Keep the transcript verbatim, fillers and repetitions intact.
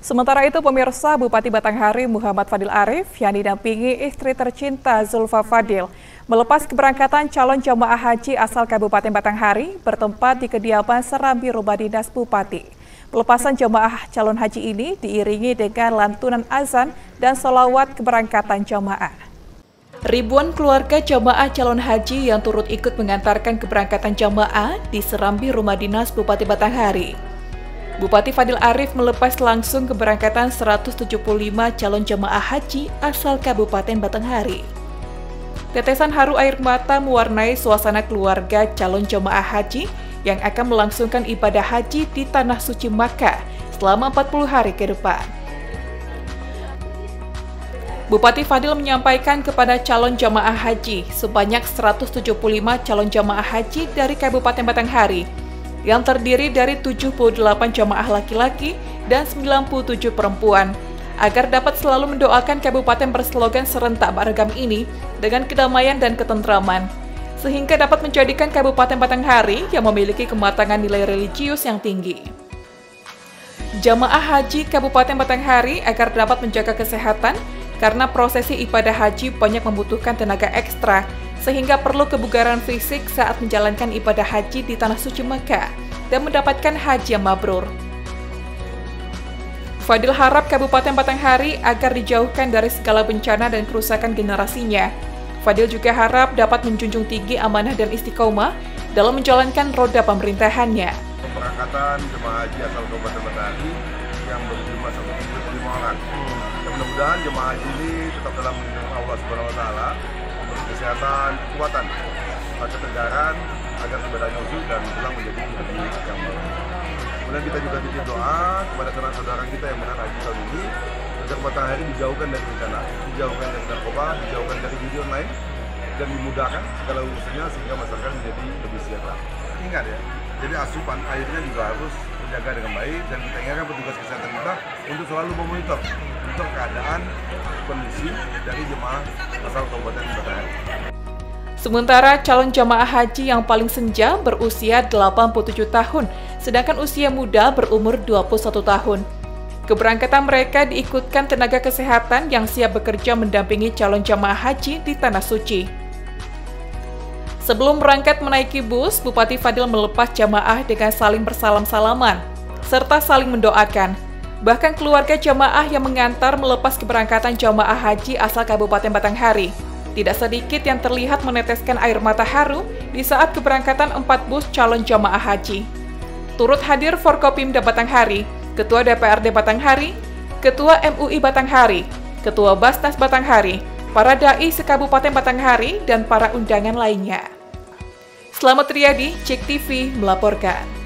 Sementara itu, pemirsa, Bupati Batanghari Muhammad Fadil Arif yang didampingi istri tercinta Zulfa Fadil melepas keberangkatan calon jamaah haji asal Kabupaten Batanghari bertempat di kediaman Serambi Rumah Dinas Bupati. Pelepasan jamaah calon haji ini diiringi dengan lantunan azan dan sholawat keberangkatan jamaah. Ribuan keluarga jamaah calon haji yang turut ikut mengantarkan keberangkatan jamaah di Serambi Rumah Dinas Bupati Batanghari. Bupati Fadil Arif melepas langsung keberangkatan seratus tujuh puluh lima calon jemaah haji asal Kabupaten Batanghari. Tetesan haru air mata mewarnai suasana keluarga calon jemaah haji yang akan melangsungkan ibadah haji di Tanah Suci Mekah selama empat puluh hari ke depan. Bupati Fadil menyampaikan kepada calon jemaah haji sebanyak seratus tujuh puluh lima calon jemaah haji dari Kabupaten Batanghari yang terdiri dari tujuh puluh delapan jamaah laki-laki dan sembilan puluh tujuh perempuan, agar dapat selalu mendoakan kabupaten berslogan serentak beragam ini dengan kedamaian dan ketentraman, sehingga dapat menjadikan Kabupaten Batanghari yang memiliki kematangan nilai religius yang tinggi. Jamaah haji Kabupaten Batanghari agar dapat menjaga kesehatan, karena prosesi ibadah haji banyak membutuhkan tenaga ekstra, sehingga perlu kebugaran fisik saat menjalankan ibadah haji di Tanah Suci Mekah dan mendapatkan haji yang mabrur. Fadil harap Kabupaten Batanghari agar dijauhkan dari segala bencana dan kerusakan generasinya. Fadil juga harap dapat menjunjung tinggi amanah dan istiqomah dalam menjalankan roda pemerintahannya. Keberangkatan jemaah haji asal Kabupaten Batanghari yang berjumlah seratus tujuh puluh lima orang. Mudah-mudahan jemaah haji ini tetap dalam lindungan Allah Subhanahu wa taala, kesehatan, kekuatan, ketegaran agar ibadahnya usul dan pulang menjadi lebih nyaman. Kemudian kita juga titip doa kepada saudara-saudara kita yang berangkat haji tahun ini agar Batanghari dijauhkan dari bencana, dijauhkan dari narkoba, dijauhkan dari judi online dan dimudahkan segala urusannya sehingga masyarakat menjadi lebih sejahtera. Ingat ya, jadi asupan airnya juga harus dijaga dengan baik dan kita ingatkan petugas kesehatan kita untuk selalu memonitor untuk keadaan kondisi dari jemaah asal Kabupaten Batanghari. Sementara calon jemaah haji yang paling senja berusia delapan puluh tujuh tahun, sedangkan usia muda berumur dua puluh satu tahun. Keberangkatan mereka diikutkan tenaga kesehatan yang siap bekerja mendampingi calon jemaah haji di Tanah Suci. Sebelum berangkat menaiki bus, Bupati Fadil melepas jemaah dengan saling bersalam-salaman, serta saling mendoakan. Bahkan keluarga jamaah yang mengantar melepas keberangkatan jamaah haji asal Kabupaten Batanghari. Tidak sedikit yang terlihat meneteskan air mata haru di saat keberangkatan empat bus calon jamaah haji. Turut hadir Forkopimda Batanghari, Ketua D P R D Batanghari, Ketua M U I Batanghari, Ketua Basnas Batanghari, para dai se-Kabupaten Batanghari, dan para undangan lainnya. Selamat Riyadi, Cek T V melaporkan.